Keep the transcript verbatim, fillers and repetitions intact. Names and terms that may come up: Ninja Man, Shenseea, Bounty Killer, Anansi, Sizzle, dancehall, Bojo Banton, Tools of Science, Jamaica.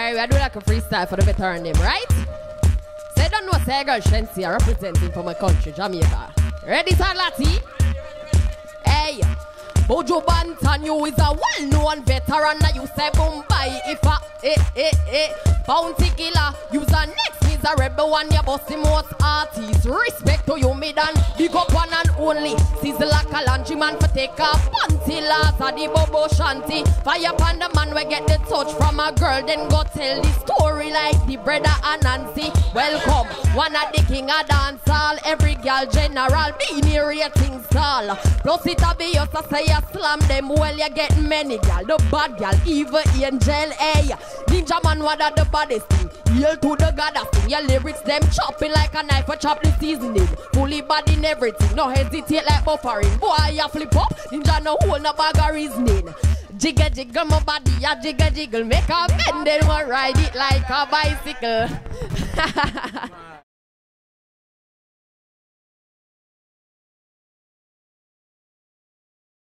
Alright, we are doing like a freestyle for the veteran name, right? So you don't know, say girl Shenseea representing for my country, Jamaica. Ready, Salati? Hey, Bojo Banton, you is a well-known veteran that you say boom bye if a eh eh eh Bounty Killer, you's a next miserable one, you bust the most artists. Respect to you, me dan, big up one and only. Sizzle like a laundry man for take a panty last of the bobo shanty. Fire pan the man we get the touch from a girl, then go tell the story like the brother Anansi. Welcome, one of the king of dance hall. Every girl general, be near your things all. Plus it a be us a say you slam them well, you get many girl. The bad girl, evil angel, hey. Ninja Man, what are the baddest thing? Yell to the goddess thing. Your lyrics, them chopping like a knife, a chop the seasoning. Fully bad in everything, no hesitate like buffering. Boy, you flip up, Ninja no hold no bag of reasoning. Jiggle, jiggle, my body, ya jiggle, jiggle. Make a bend, then we'll ride it like a bicycle.